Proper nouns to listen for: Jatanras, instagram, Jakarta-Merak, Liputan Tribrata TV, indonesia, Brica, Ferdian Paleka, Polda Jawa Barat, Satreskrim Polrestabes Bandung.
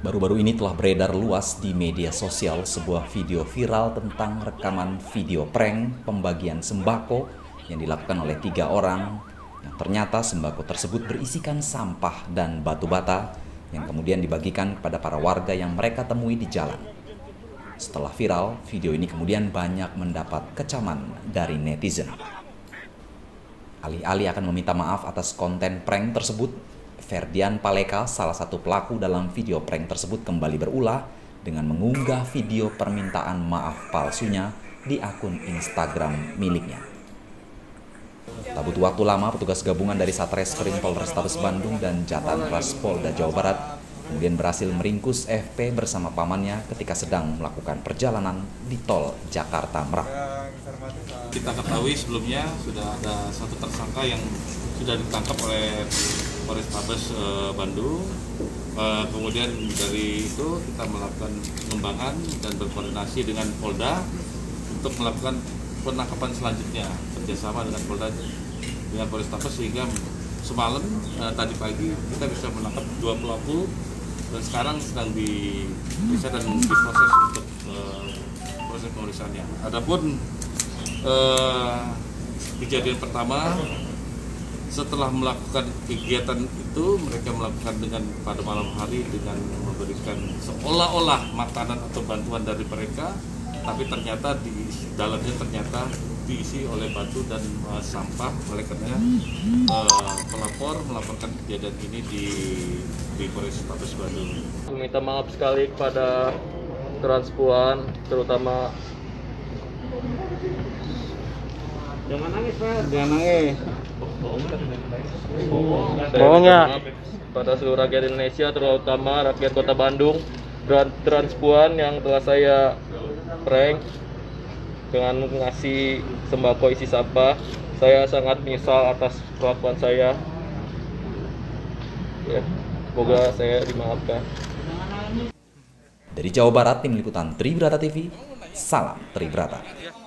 Baru-baru ini telah beredar luas di media sosial sebuah video viral tentang rekaman video prank pembagian sembako yang dilakukan oleh 3 orang yang ternyata sembako tersebut berisikan sampah dan batu bata yang kemudian dibagikan kepada para warga yang mereka temui di jalan. Setelah viral, video ini kemudian banyak mendapat kecaman dari netizen. Alih-alih akan meminta maaf atas konten prank tersebut, Ferdian Paleka, salah satu pelaku dalam video prank tersebut, kembali berulah dengan mengunggah video permintaan maaf palsunya di akun Instagram miliknya. Tak butuh waktu lama, petugas gabungan dari Satreskrim Polrestabes Bandung dan Jatanras Polda Jawa Barat kemudian berhasil meringkus FP bersama pamannya ketika sedang melakukan perjalanan di tol Jakarta-Merak. Kita ketahui sebelumnya sudah ada 1 tersangka yang sudah ditangkap oleh Polrestabes Bandung. Kemudian dari itu kita melakukan pengembangan dan berkoordinasi dengan Polda untuk melakukan penangkapan selanjutnya kerjasama dengan Polda dengan Polrestabes, sehingga semalam tadi pagi kita bisa menangkap 2 pelaku dan sekarang sedang diperiksa dan diproses untuk proses pemeriksaannya. Adapun kejadian pertama, setelah melakukan kegiatan itu, mereka melakukan dengan pada malam hari dengan memberikan seolah-olah makanan atau bantuan dari mereka, tapi ternyata di dalamnya ternyata diisi oleh batu dan sampah. Oleh karena pelapor melaporkan kejadian ini di Polrestabes Bandung. Meminta maaf sekali kepada transpuan, terutama jangan nangis, Pak. Jangan nangis. Bohong ya. Pada seluruh rakyat Indonesia, terutama rakyat Kota Bandung, transpuan yang telah saya prank dengan ngasih sembako isi sampah. Saya sangat menyesal atas kelakuan saya. Ya, semoga saya dimaafkan. Dari Jawa Barat, tim liputan Tribrata TV. Salam Tribrata.